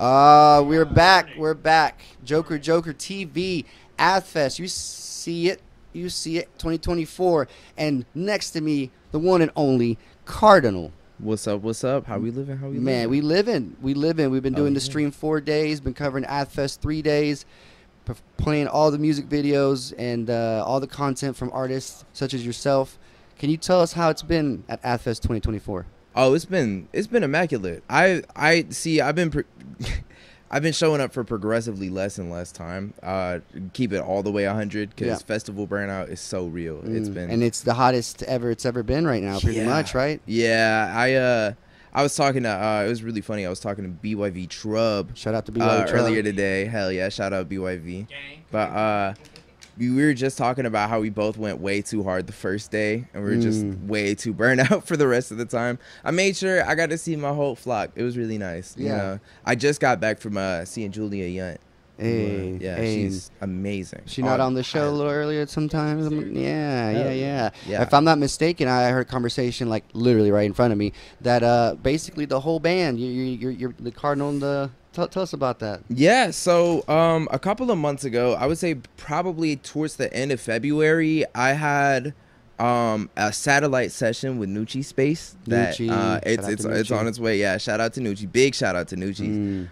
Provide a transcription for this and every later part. We're back. We're back. Joker Joker TV, Athfest. You see it. You see it. 2024. And next to me, the one and only Cardynal. What's up? What's up? How we living? How we living? Man, we living. We living. We've been doing the stream 4 days. Been covering Athfest 3 days. Playing all the music videos and all the content from artists such as yourself. Can you tell us how it's been at Athfest 2024? Oh, it's been immaculate. I see. I've been showing up for progressively less and less time. Keep it all the way 100 because festival burnout is so real. It's been, and it's the hottest ever it's ever been right now, pretty much, right? Yeah, I was talking to it was really funny. I was talking to BYV Trub. Shout out to BYV Trub. Earlier today. Hell yeah, shout out BYV. Dang. But we were just talking about how we both went way too hard the first day, and we were just way too burned out for the rest of the time. I made sure I got to see my whole flock. It was really nice. Yeah. You know? I just got back from seeing Julia Nyunt. Hey, yeah, hey. She's amazing. She not on the show a little earlier sometimes. Yeah. If I'm not mistaken, I heard a conversation like literally right in front of me that basically the whole band, you're the Cardynal and the. Tell us about that. Yeah, so a couple of months ago, I would say probably towards the end of February, I had a satellite session with Nucci Space. That Nucci. It's on its way. Yeah, shout out to Nucci. Big shout out to Nucci.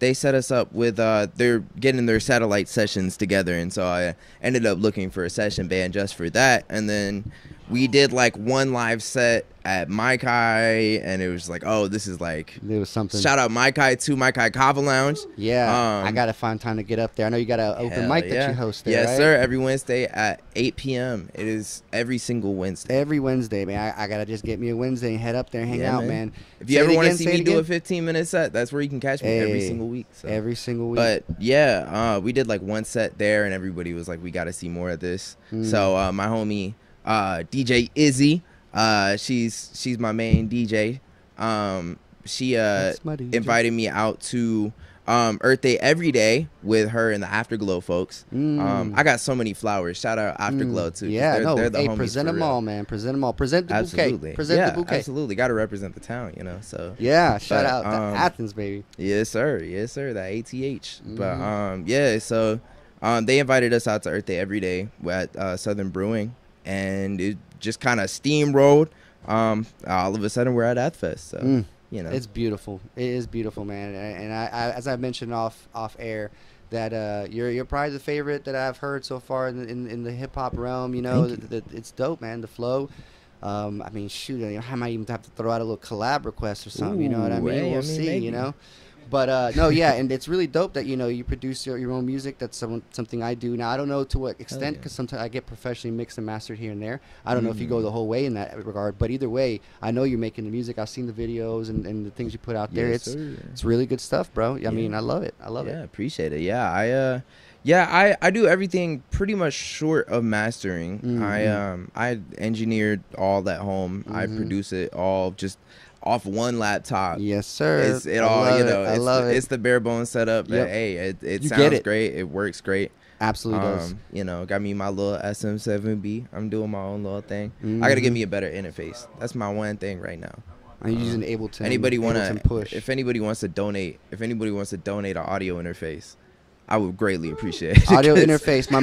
They set us up with they're getting their satellite sessions together, and so I ended up looking for a session band just for that. And then we did like one live set at Mykai, and it was like, oh, this is like, there was something. Shout out Mykai to Mykai Kava Lounge. Yeah, I gotta find time to get up there. I know you got an open mic that you host there. Yes, right? Sir. Every Wednesday at 8 p.m. It is every single Wednesday. Every Wednesday, man. I gotta just get me a Wednesday and head up there and hang out, man. If you ever want to see me do a 15-minute set, that's where you can catch me every single week. So. Every single week. But yeah, we did like one set there, and everybody was like, we gotta see more of this. So my homie DJ Izzy. She's my main DJ. She DJ. Invited me out to Earth Day Every Day with her and the Afterglow folks. I got so many flowers. Shout out Afterglow too. Yeah, they're the homies. Present them all, man. Present them all. Present the bouquet. Present the bouquet. Absolutely. Got to represent the town, you know. So yeah, shout out to Athens, baby. Yes, sir. Yes, sir. The ATH. But yeah, so they invited us out to Earth Day Every Day at Southern Brewing, and it just kind of steamrolled. All of a sudden, we're at Athfest. So, you know, it's beautiful. It is beautiful, man. And I as I mentioned off air, that you're probably the favorite that I've heard so far in the hip hop realm. You know, it's dope, man. The flow. I mean, shoot, I might even have to throw out a little collab request or something. Ooh, you know what I mean? We'll see. Maybe. You know. But no, yeah, and it's really dope that, you know, you produce your own music. That's something I do now. I don't know to what extent, because sometimes I get professionally mixed and mastered here and there. I don't know if you go the whole way in that regard, but either way, I know you're making the music. I've seen the videos and the things you put out there. Yes, it's really good stuff, bro. I mean, I love it. I love it. Yeah, appreciate it. Yeah, I do everything pretty much short of mastering. I engineered all at home. I produce it all just off one laptop. Yes, sir. It's the bare bones setup. But hey, it sounds great. It works great. Absolutely does. You know, got me my little SM 7B. I'm doing my own little thing. I gotta get me a better interface. That's my one thing right now. I'm using Ableton. If anybody wants to donate, an audio interface, I would greatly appreciate it. Audio interface. My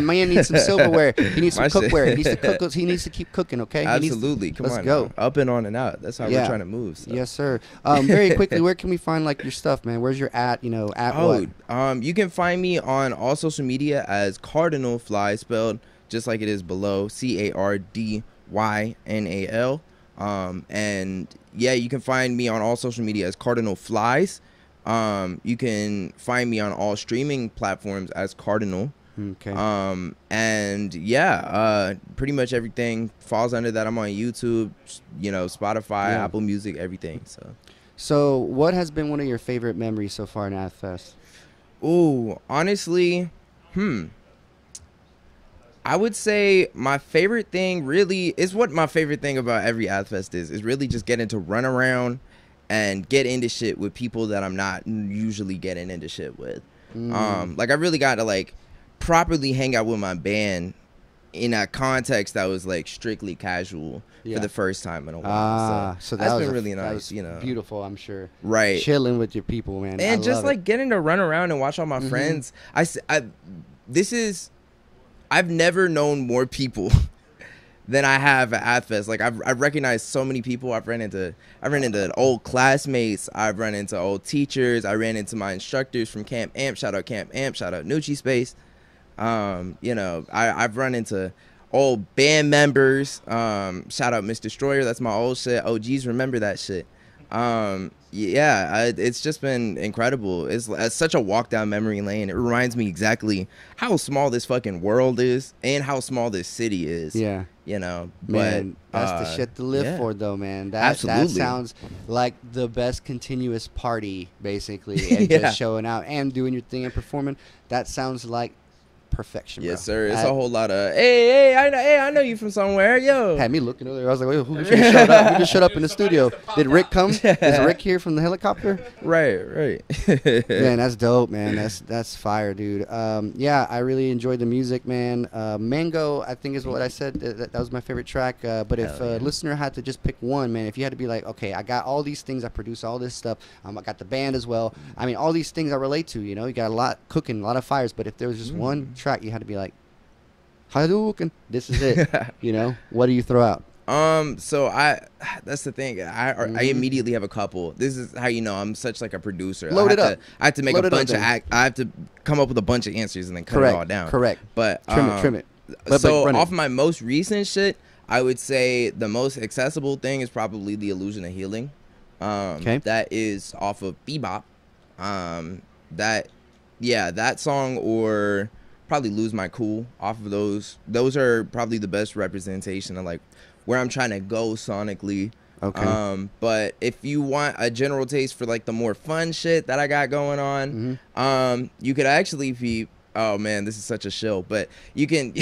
man needs some silverware. He needs some cookware. He needs to cook. He needs to keep cooking, okay? Absolutely. Let's go. Up and on and out. That's how we're trying to move. So. Yes, sir. Very quickly, where can we find like your stuff, man? Where's your you can find me on all social media as Cardynal Fly, spelled just like it is below, Cardynal. And yeah, you can find me on all social media as Cardynal Flies. You can find me on all streaming platforms as Cardynal. Okay. And yeah, pretty much everything falls under that. I'm on YouTube, you know, Spotify, Apple Music, everything. So what has been one of your favorite memories so far in Athfest? Ooh, honestly, I would say my favorite thing really is what my favorite thing about every Athfest is really just getting to run around and get into shit with people that I'm not usually getting into shit with. Like I really got to like properly hang out with my band in a context that was like strictly casual for the first time in a while. So that's been really nice, you know. Beautiful, I'm sure. Right. Chilling with your people, man. And just like getting to run around and watch all my friends. I've never known more people than I have at Athfest. Like I've recognized so many people. I've run into old classmates. I've run into old teachers. I ran into my instructors from Camp Amp. Shout out Camp Amp. Shout out Nucci Space. You know, I've run into old band members. Shout out Miss Destroyer. That's my old shit. OGs remember that shit. Yeah, it's just been incredible. It's such a walk down memory lane. It reminds me exactly how small this fucking world is and how small this city is. Yeah. You know, man, but that's the shit to live for, though, man. That sounds like the best continuous party, basically, and just showing out and doing your thing and performing. That sounds like perfection, bro. Yes, sir. It's a whole lot of hey, I know you from somewhere, yo. Had me looking over there. I was like, wait, who just showed up? Who just showed up in the studio? Did Rick come? Is Rick here from the helicopter? Right. Man, that's dope, man. That's fire, dude. Yeah, I really enjoyed the music, man. Mango, I think is what I said. That was my favorite track. But if a listener had to just pick one, man, if you had to be like, okay, I got all these things, I produce all this stuff. I got the band as well. I mean, all these things I relate to. You know, you got a lot cooking, a lot of fires. But if there was just one track you had to be like, Hadouken, this is it, you know, what do you throw out? That's the thing. I immediately have a couple. This is how you know I'm such like a producer. I have to come up with a bunch of answers and then cut it all down. Correct. But trim it. So off my most recent shit, I would say the most accessible thing is probably The Illusion of Healing. That is off of Bebop. That song or probably Lose My Cool off of those. Those are probably the best representation of like where I'm trying to go sonically. Okay. But if you want a general taste for like the more fun shit that I got going on, you could actually peep. Oh man, this is such a shill. But you can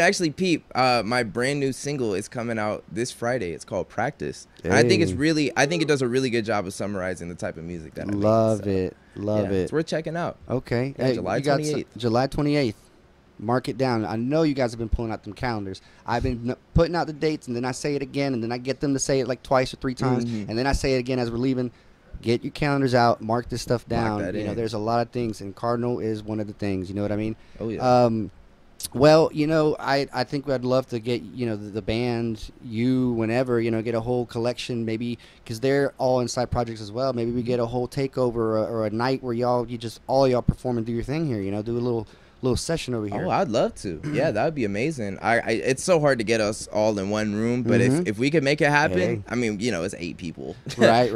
actually peep. My brand new single is coming out this Friday. It's called Practice. Hey. I think it does a really good job of summarizing the type of music that I love. Love it. It's worth checking out. Okay. Yeah, hey, July 28th. July 28th. Mark it down. I know you guys have been pulling out them calendars. I've been putting out the dates, and then I say it again, and then I get them to say it like twice or three times, and then I say it again as we're leaving. Get your calendars out. Mark this stuff down. You know, there's a lot of things, and Cardynal is one of the things. You know what I mean? Oh, yeah. Well, you know, I think I'd love to get, you know, the band, you, whenever, you know, get a whole collection, maybe, because they're all inside projects as well. Maybe we get a whole takeover or a night where y'all perform and do your thing here, you know, do a little session over here. Oh, I'd love to. Yeah, that would be amazing. It's so hard to get us all in one room, but if we could make it happen, I mean, you know, it's 8 people. Right.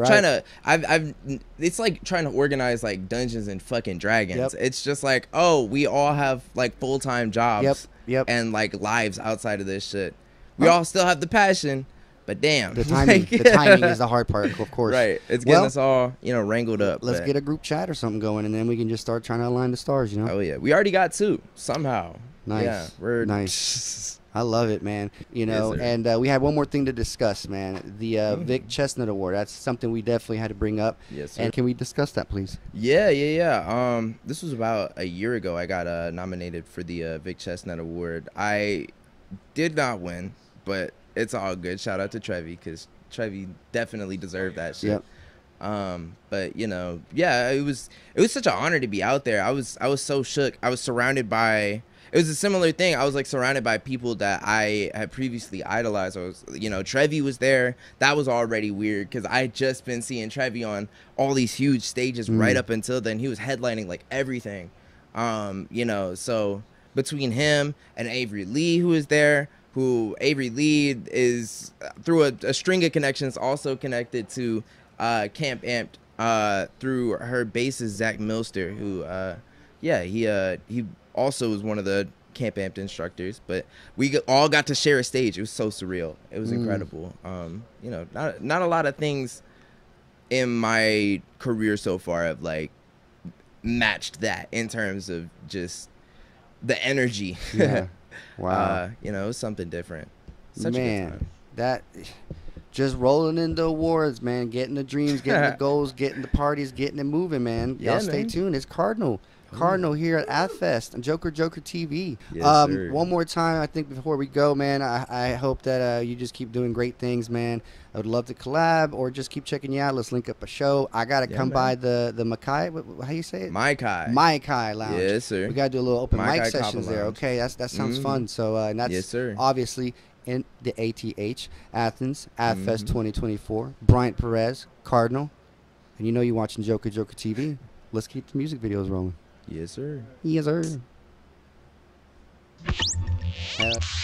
It's like trying to organize like Dungeons and fucking Dragons. Yep. It's just like, oh, we all have like full-time jobs and like lives outside of this shit. We all still have the passion, but damn. The timing, the timing is the hard part, of course. Right. It's getting us all, you know, wrangled up. Let's get a group chat or something going, and then we can just start trying to align the stars, you know? Oh, yeah. We already got 2 somehow. Nice. Yeah, nice. I love it, man. You know, and we had one more thing to discuss, man. The Vic Chestnut Award. That's something we definitely had to bring up. Yes, sir. And can we discuss that, please? Yeah. This was about a year ago. I got nominated for the Vic Chestnut Award. I did not win, but it's all good. Shout out to Trevi, because Trevi definitely deserved that shit. Yep. But you know, yeah, it was such an honor to be out there. I was so shook. I was surrounded by. It was a similar thing. I was like surrounded by people that I had previously idolized. Trevi was there. That was already weird because I had just been seeing Trevi on all these huge stages right up until then. He was headlining like everything. You know, so between him and Avery Lee, who was there. Who Avery Lee is, through a string of connections, also connected to Camp Amped through her bassist, Zach Milster, who, he also was one of the Camp Amped instructors. But we all got to share a stage. It was so surreal. It was incredible. You know, not a lot of things in my career so far have, like, matched that in terms of just the energy. Yeah. Wow. You know, something different. Such man, a good time. That just rolling into awards, man, getting the dreams, getting the goals, getting the parties, getting it moving, man. Y'all stay tuned. It's Cardynal. Cardynal here at Athfest and Joker Joker TV. Yes, sir. One more time, I think before we go, man, I hope that you just keep doing great things, man. I would love to collab or just keep checking you out. Let's link up a show. I gotta come by the Mykai. How you say it? Mykai. Mykai Lounge. Yes, sir. We gotta do a little open mic sessions there. Okay, that sounds fun. So and that's obviously in the ATH, Athens, Athfest 2024. Bryant Perez, Cardynal, and you know you're watching Joker Joker TV. Let's keep the music videos rolling. Yes, sir. Yes, sir.